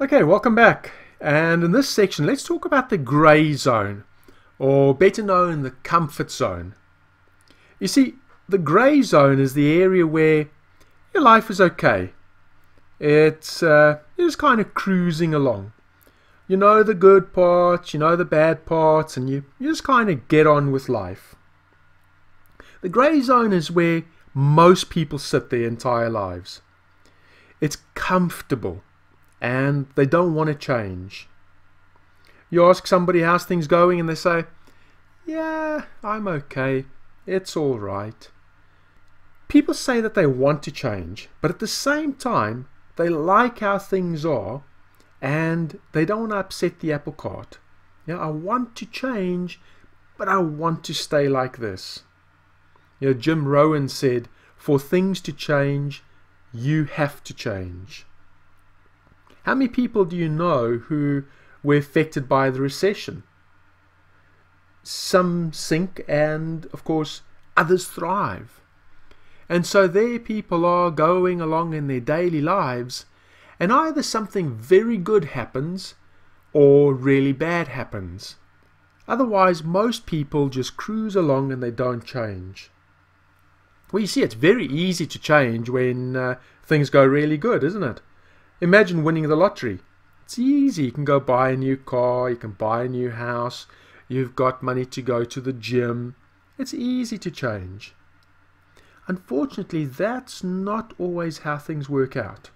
Okay, welcome back, and in this section let's talk about the grey zone, or better known the comfort zone. You see, the grey zone is the area where your life is okay. It's kind of cruising along. You know the good parts, you know the bad parts, and you just kind of get on with life. The grey zone is where most people sit their entire lives. It's comfortable, and they don't want to change. You ask somebody how's things going and they say, yeah, I'm okay, it's alright. People say that they want to change, but at the same time they like how things are and they don't want to upset the apple cart. You know, I want to change, but I want to stay like this. You know, Jim Rowan said, for things to change, you have to change. How many people do you know who were affected by the recession? Some sink and, of course, others thrive. And so there people are going along in their daily lives, and either something very good happens or really bad happens. Otherwise, most people just cruise along and they don't change. Well, you see, it's very easy to change when things go really good, isn't it? Imagine winning the lottery. It's easy. You can go buy a new car, you can buy a new house, you've got money to go to the gym. It's easy to change. Unfortunately, that's not always how things work out.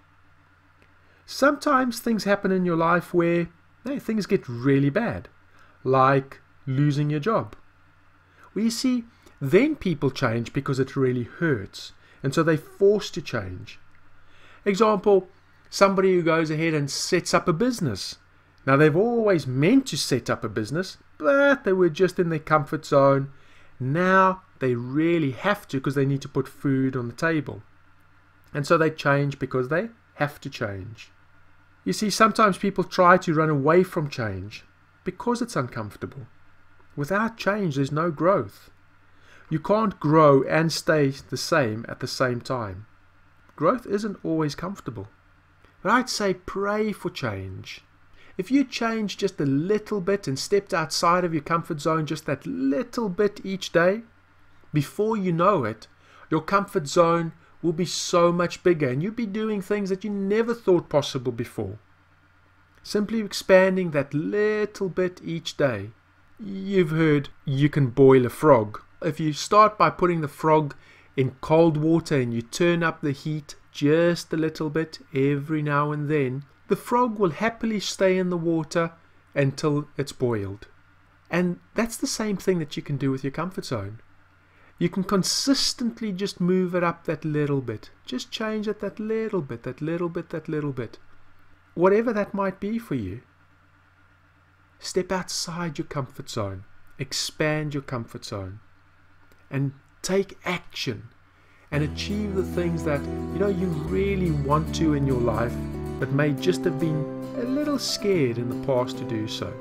Sometimes things happen in your life where things get really bad, like losing your job. Well, you see, then people change because it really hurts, and so they're forced to change. Example, somebody who goes ahead and sets up a business. Now, they've always meant to set up a business, but they were just in their comfort zone. Now, they really have to because they need to put food on the table. And so they change because they have to change. You see, sometimes people try to run away from change because it's uncomfortable. Without change, there's no growth. You can't grow and stay the same at the same time. Growth isn't always comfortable. But I'd say pray for change. If you change just a little bit and stepped outside of your comfort zone just that little bit each day, before you know it, your comfort zone will be so much bigger and you'll be doing things that you never thought possible before. Simply expanding that little bit each day. You've heard you can boil a frog. If you start by putting the frog in cold water and you turn up the heat just a little bit every now and then, the frog will happily stay in the water until it's boiled. And that's the same thing that you can do with your comfort zone. You can consistently just move it up that little bit. Just change it that little bit, that little bit, that little bit. Whatever that might be for you. Step outside your comfort zone. Expand your comfort zone. And take action. And achieve the things that you really want to in your life, but may just have been a little scared in the past to do so.